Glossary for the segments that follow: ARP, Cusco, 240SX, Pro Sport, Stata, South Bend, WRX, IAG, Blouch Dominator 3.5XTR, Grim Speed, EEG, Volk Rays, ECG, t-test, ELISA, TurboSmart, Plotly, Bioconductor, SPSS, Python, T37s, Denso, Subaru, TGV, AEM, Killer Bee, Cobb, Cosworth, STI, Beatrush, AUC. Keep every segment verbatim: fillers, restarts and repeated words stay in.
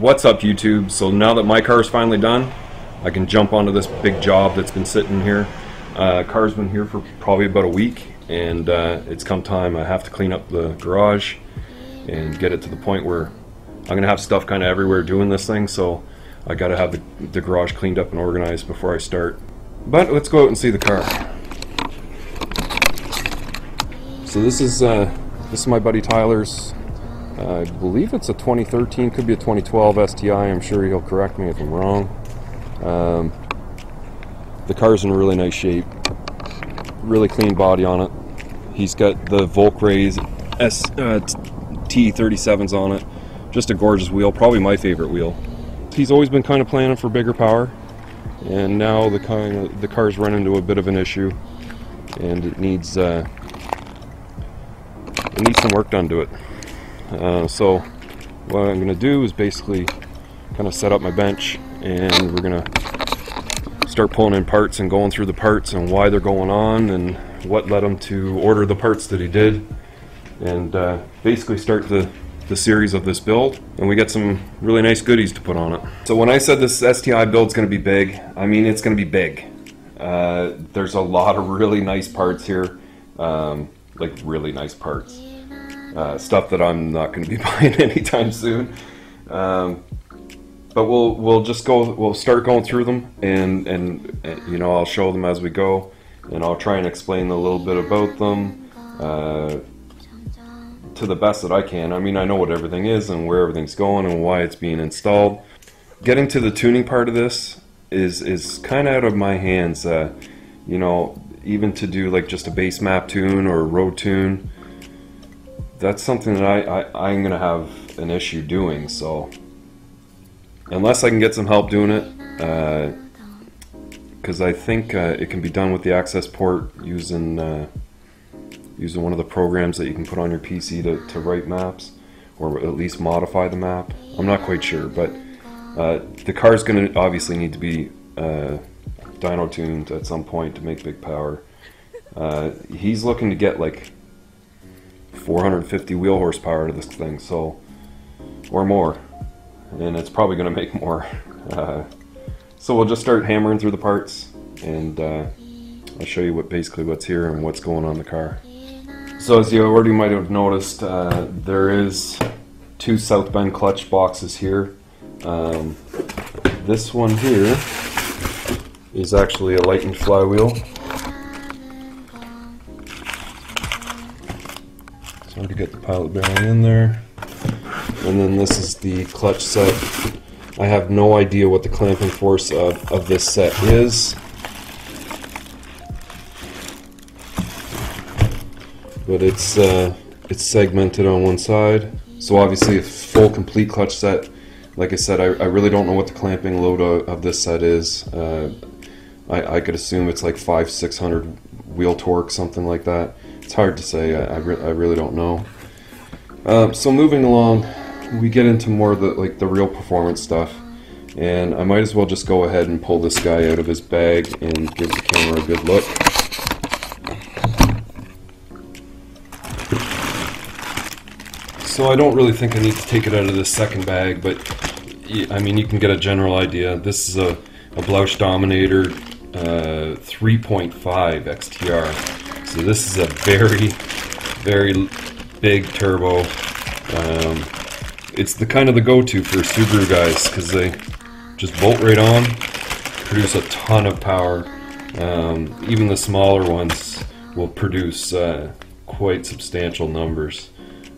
What's up, YouTube? So now that my car is finally done, I can jump onto this big job that's been sitting here. Uh, car's been here for probably about a week, and uh, it's come time. I have to clean up the garage and get it to the point where I'm gonna have stuff kind of everywhere doing this thing, so I gotta have the, the garage cleaned up and organized before I start. But let's go out and see the car. So this is uh, this is my buddy Tyler's. I believe it's a twenty thirteen, could be a twenty twelve S T I. I'm sure he'll correct me if I'm wrong. Um, the car's in really nice shape. Really clean body on it. He's got the Volk Rays S, uh, T thirty-sevens on it. Just a gorgeous wheel, probably my favorite wheel. He's always been kind of planning for bigger power, and now the kind of, the car's run into a bit of an issue, and it needs uh, it needs some work done to it. Uh, so what I'm going to do is basically kind of set up my bench, and we're going to start pulling in parts and going through the parts and why they're going on and what led him to order the parts that he did, and uh, basically start the, the series of this build. And we got some really nice goodies to put on it. So when I said this S T I build's going to be big, I mean it's going to be big. Uh, there's a lot of really nice parts here, um, like really nice parts. Uh, stuff that I'm not going to be buying anytime soon, um, but we'll we'll just go we'll start going through them, and, and and you know, I'll show them as we go, and I'll try and explain a little bit about them uh, to the best that I can. I mean, I know what everything is and where everything's going and why it's being installed. Getting to the tuning part of this is is kind of out of my hands. Uh, you know, even to do like just a base map tune or a road tune, that's something that I, I, I'm gonna have an issue doing. So unless I can get some help doing it, because uh, I think uh, it can be done with the access port using uh, using one of the programs that you can put on your P C to, to write maps, or at least modify the map. I'm not quite sure, but uh, the car's gonna obviously need to be uh, dyno tuned at some point to make big power. Uh, he's looking to get like four hundred fifty wheel horsepower to this thing, so, or more, and it's probably going to make more. Uh, so we'll just start hammering through the parts, and uh, I'll show you what basically what's here and what's going on in the car. So as you already might have noticed, uh, there is two South Bend clutch boxes here. Um, this one here is actually a lightened flywheel. To get the pilot bearing in there, and then this is the clutch set. I have no idea what the clamping force of, of this set is, but it's uh, it's segmented on one side. So obviously a full complete clutch set. Like I said, I, I really don't know what the clamping load of, of this set is. Uh, I, I could assume it's like five six hundred wheel torque, something like that. It's hard to say. I, I, re I really don't know. Um, so moving along, we get into more of the, like, the real performance stuff, and I might as well just go ahead and pull this guy out of his bag and give the camera a good look. So I don't really think I need to take it out of this second bag, but I mean, you can get a general idea. This is a, a Blouch Dominator uh, three point five X T R. So this is a very, very big turbo. Um, it's the kind of the go-to for Subaru guys, because they just bolt right on, produce a ton of power. Um, even the smaller ones will produce uh, quite substantial numbers.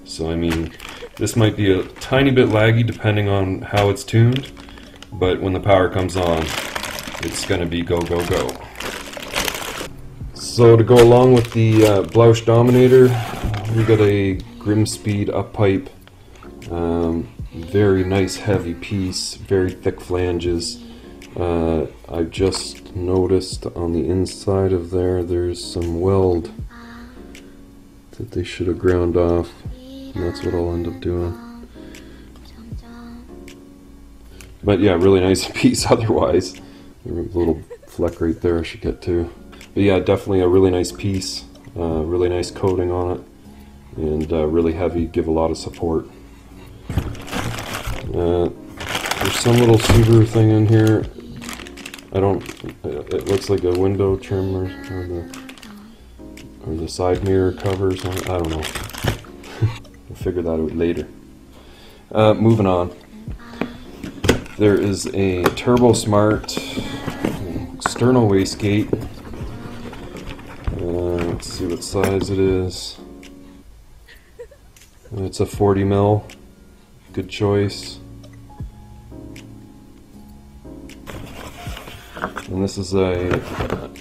So I mean, this might be a tiny bit laggy depending on how it's tuned, but when the power comes on, it's going to be go, go, go. So to go along with the uh, Blouch Dominator, we got a Grim Speed uppipe, um, very nice heavy piece, very thick flanges. Uh, I just noticed on the inside of there, there's some weld that they should have ground off, and that's what I'll end up doing. But yeah, really nice piece otherwise. There's a little fleck right there I should get to. But yeah, definitely a really nice piece, uh, really nice coating on it, and uh, really heavy, give a lot of support. Uh, some little Subaru thing in here. I don't, it looks like a window trim or, or, the, or the side mirror covers. I don't know. We'll figure that out later. Uh, moving on. There is a TurboSmart external wastegate. Uh, let's see what size it is. It's a forty mil. Good choice. And this is a,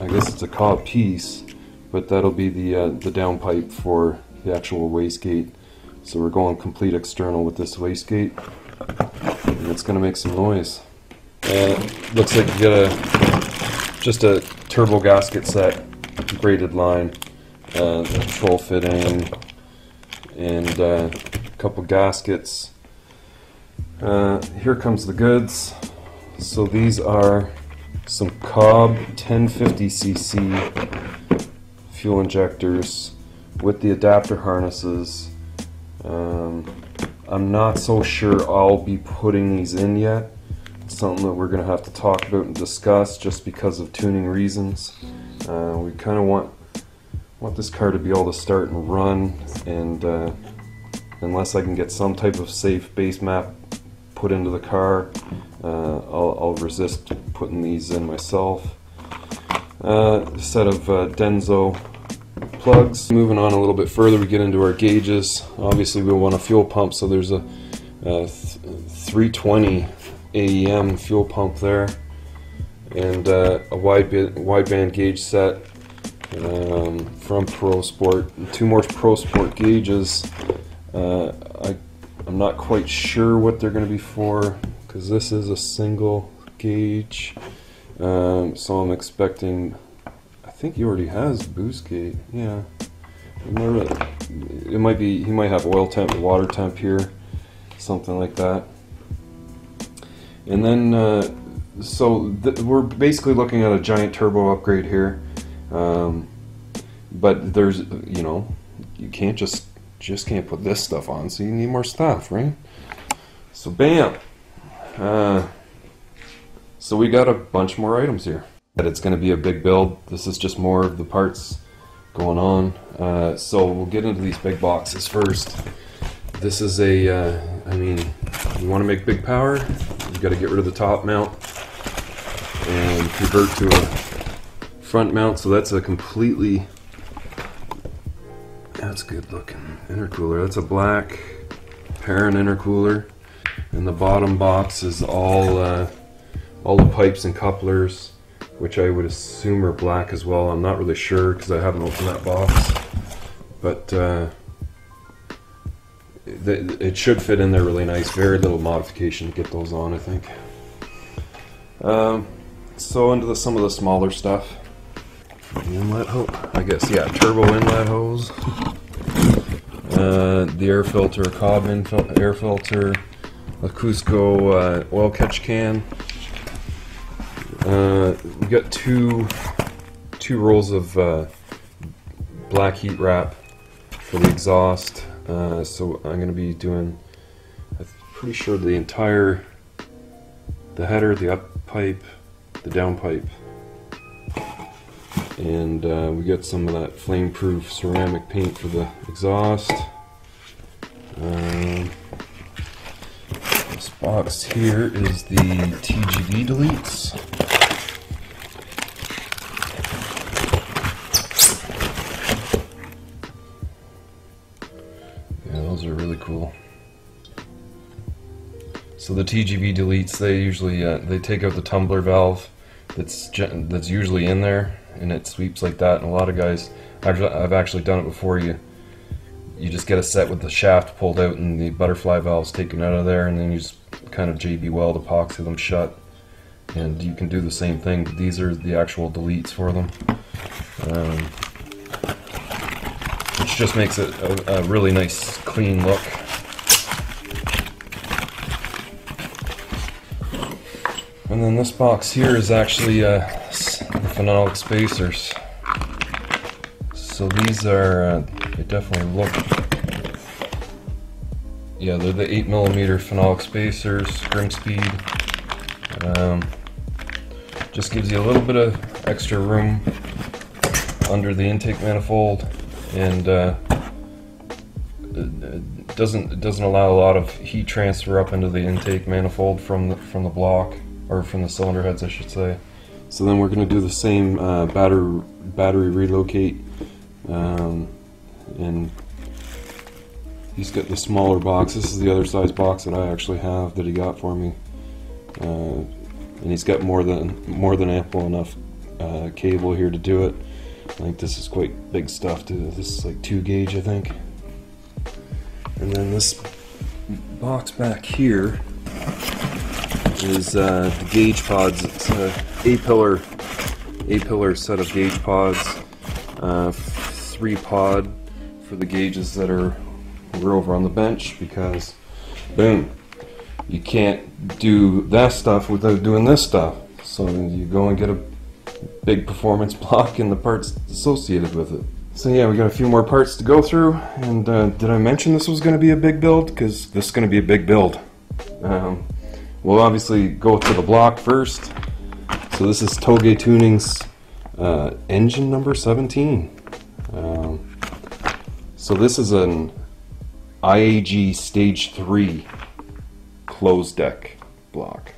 I guess it's a Cobb piece, but that'll be the uh, the downpipe for the actual wastegate. So we're going complete external with this wastegate. And it's going to make some noise. Uh, looks like you got a, just a turbo gasket set, braided line, uh, control fitting, and uh, a couple gaskets. Uh, here comes the goods. So these are some Cobb ten fifty c c fuel injectors with the adapter harnesses. Um, I'm not so sure I'll be putting these in yet. It's something that we're going to have to talk about and discuss just because of tuning reasons. Uh, we kind of want want this car to be able to start and run, and uh, unless I can get some type of safe base map put into the car, uh, I'll, I'll resist putting these in myself. Uh, a set of uh, Denso plugs. Moving on a little bit further, we get into our gauges. Obviously we want a fuel pump, so there's a, a three twenty A E M fuel pump there, and uh, a wide wideband gauge set um, from Pro Sport. Two more Pro Sport gauges. Uh, I, I'm not quite sure what they're going to be for, because this is a single gauge, um, so I'm expecting. I think he already has boost gate. Yeah, it might be. He might have oil temp, water temp here, something like that. And then, uh, so th we're basically looking at a giant turbo upgrade here. Um, but there's, you know, you can't just just can't put this stuff on. So you need more stuff, right? So bam. Uh, so we got a bunch more items here. It's going to be a big build. This is just more of the parts going on. Uh, so we'll get into these big boxes first. This is a, uh, I mean, you want to make big power, you've got to get rid of the top mount and convert to a front mount. So that's a completely, that's good looking intercooler. That's a black Parent intercooler. And the bottom box is all, uh, all the pipes and couplers, which I would assume are black as well. I'm not really sure because I haven't opened that box, but uh, it, it should fit in there really nice. Very little modification to get those on, I think. Um, so into the, some of the smaller stuff. The inlet hose, I guess, yeah, turbo inlet hose. Uh, the air filter, Cobb infil air filter, a Cusco uh, oil catch can. Uh, we got two two rolls of uh, black heat wrap for the exhaust. Uh, so I'm going to be doing, I'm pretty sure the entire, the header, the up pipe, the down pipe, and uh, we got some of that flame-proof ceramic paint for the exhaust. Uh, this box here is the T G V deletes. So the T G V deletes, they usually uh, they take out the tumbler valve that's that's usually in there, and it sweeps like that. And a lot of guys, I've, I've actually done it before. You you just get a set with the shaft pulled out and the butterfly valves taken out of there, and then you just kind of J B weld epoxy them shut. And you can do the same thing. But these are the actual deletes for them, um, which just makes it a, a really nice clean look. And then this box here is actually uh, the phenolic spacers. So these are, uh, they definitely look, yeah, they're the eight millimeter phenolic spacers, Grim Speed. Um, just gives you a little bit of extra room under the intake manifold, and uh, it doesn't it doesn't allow a lot of heat transfer up into the intake manifold from the, from the block, or from the cylinder heads, I should say. So then we're going to do the same uh, battery battery relocate, um, and he's got the smaller box. This is the other size box that I actually have that he got for me, uh, and he's got more than more than ample enough uh, cable here to do it. I think this is quite big stuff too. This is like two gauge, I think. And then this box back here is uh, the gauge pods. It's an A-pillar, A-pillar set of gauge pods. Uh, three pod for the gauges that are we're over on the bench, because boom, you can't do that stuff without doing this stuff. So you go and get a big performance block and the parts associated with it. So yeah, we got a few more parts to go through, and uh, did I mention this was going to be a big build? Because this is going to be a big build. Um, we'll obviously go to the block first. So this is Toge Tuning's uh, engine number seventeen. Um, so this is an I A G stage three closed deck block.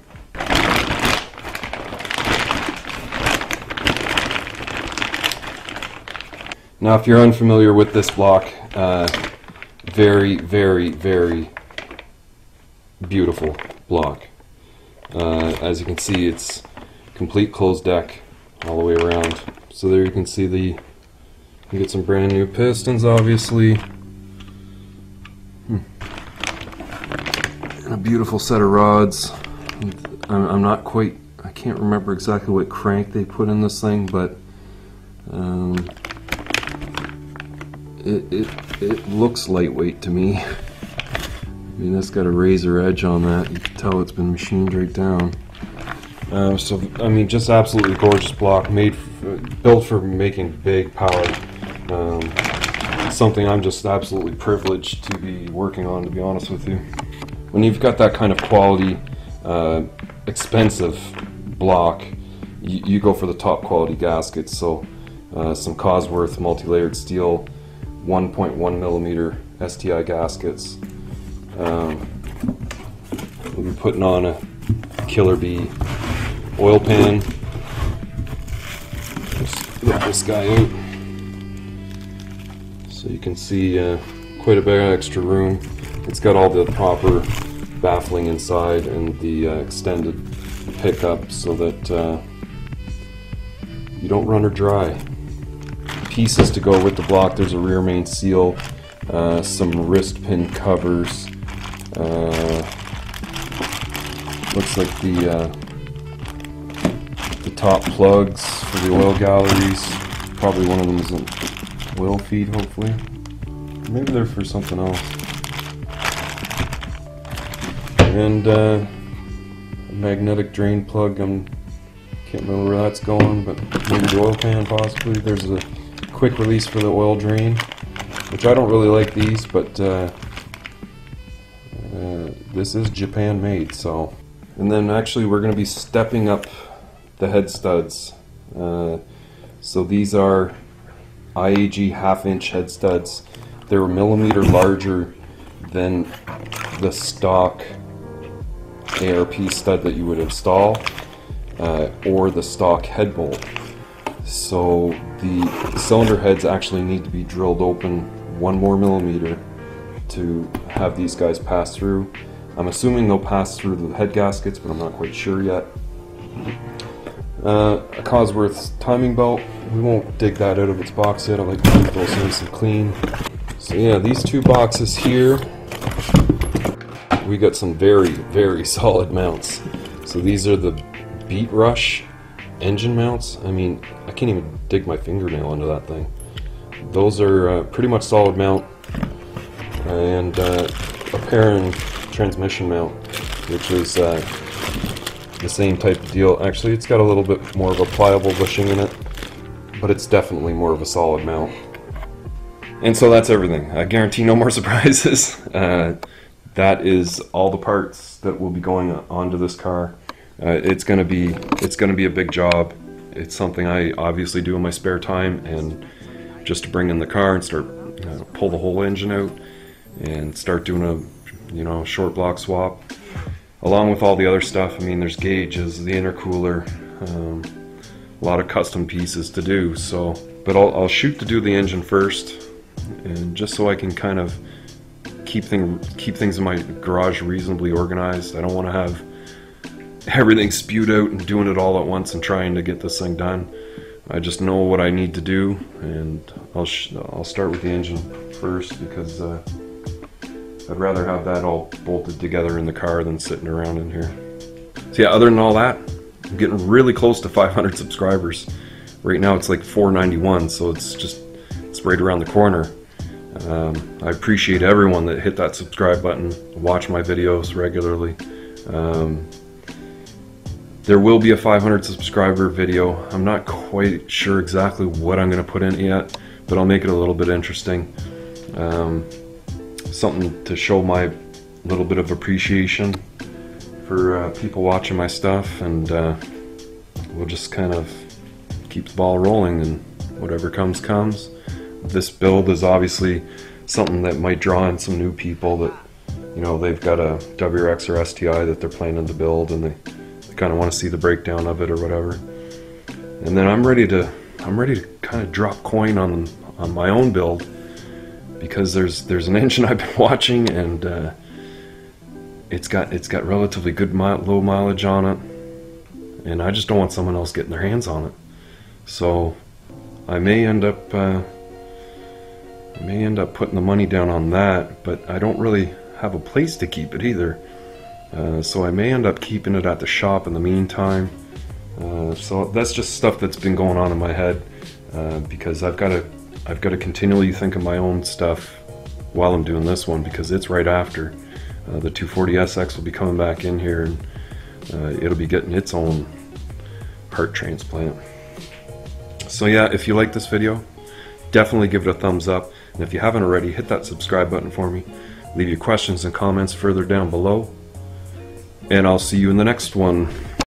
Now, if you're unfamiliar with this block, uh, very, very, very beautiful block. Uh, as you can see, it's complete closed deck all the way around. So there you can see the, you get some brand new pistons, obviously. Hmm. And a beautiful set of rods. I'm, I'm not quite, I can't remember exactly what crank they put in this thing, but um, It, it, it looks lightweight to me. I mean, that's got a razor edge on that. You can tell it's been machined right down. Uh, so, I mean, just absolutely gorgeous block, made, for, built for making big power. Um, something I'm just absolutely privileged to be working on, to be honest with you. When you've got that kind of quality, uh, expensive block, you, you go for the top quality gaskets. So, uh, some Cosworth multi-layered steel, one point one millimeter S T I gaskets. Um, we'll be putting on a Killer Bee oil pan. Just lift this guy out. So you can see uh, quite a bit of extra room. It's got all the proper baffling inside and the uh, extended pickup so that uh, you don't run her dry. Pieces to go with the block: there's a rear main seal, uh, some wrist pin covers, uh, looks like the uh, the top plugs for the oil galleries. Probably one of them is an oil feed, hopefully. Maybe they're for something else. And uh, a magnetic drain plug. I'm can't remember where that's going, but maybe the oil pan possibly. There's a quick release for the oil drain, which I don't really like these, but uh, uh, this is Japan made. So, and then actually we're going to be stepping up the head studs. Uh, so these are I A G half-inch head studs. They're a millimeter larger than the stock A R P stud that you would install, uh, or the stock head bolt. So the cylinder heads actually need to be drilled open one more millimeter to have these guys pass through. I'm assuming they'll pass through the head gaskets, but I'm not quite sure yet. Uh, a Cosworth timing belt. We won't dig that out of its box yet. I like to keep those nice and clean. So yeah, these two boxes here, we got some very, very solid mounts. So these are the Beatrush engine mounts. I mean, I can't even dig my fingernail into that thing. Those are uh, pretty much solid mount, and uh, a Parent transmission mount, which is uh, the same type of deal. Actually, it's got a little bit more of a pliable bushing in it, but it's definitely more of a solid mount. And so that's everything. I guarantee no more surprises. Uh, that is all the parts that will be going onto this car. Uh, it's gonna be it's gonna be a big job. It's something I obviously do in my spare time, and just to bring in the car and start uh, pull the whole engine out and start doing a you know short block swap, along with all the other stuff. I mean, there's gauges, the intercooler, um, a lot of custom pieces to do. So, but I'll, I'll shoot to do the engine first, and just so I can kind of keep thing keep things in my garage reasonably organized. I don't want to have everything spewed out and doing it all at once and trying to get this thing done. I just know what I need to do, and I'll sh I'll start with the engine first, because uh, I'd rather have that all bolted together in the car than sitting around in here. So yeah, other than all that, I'm getting really close to five hundred subscribers. Right now it's like four ninety-one, so it's just it's right around the corner. Um, I appreciate everyone that hit that subscribe button, watch my videos regularly. Um, There will be a five hundred subscriber video. I'm not quite sure exactly what I'm going to put in yet, but I'll make it a little bit interesting. Um, something to show my little bit of appreciation for uh, people watching my stuff, and uh, we'll just kind of keep the ball rolling, and whatever comes, comes. This build is obviously something that might draw in some new people that, you know, they've got a W R X or S T I that they're planning to build, and they kind of want to see the breakdown of it or whatever. And then I'm ready to I'm ready to kind of drop coin on on my own build, because there's there's an engine I've been watching, and uh, it's got it's got relatively good mile, low mileage on it, and I just don't want someone else getting their hands on it. So I may end up uh, I may end up putting the money down on that, but I don't really have a place to keep it either. Uh, so I may end up keeping it at the shop in the meantime. Uh, so that's just stuff that's been going on in my head, uh, because I've got to I've got to continually think of my own stuff while I'm doing this one, because it's right after uh, the two forty S X will be coming back in here, and uh, it'll be getting its own heart transplant. So yeah, if you like this video, definitely give it a thumbs up, and if you haven't already, hit that subscribe button for me. Leave your questions and comments further down below. And I'll see you in the next one.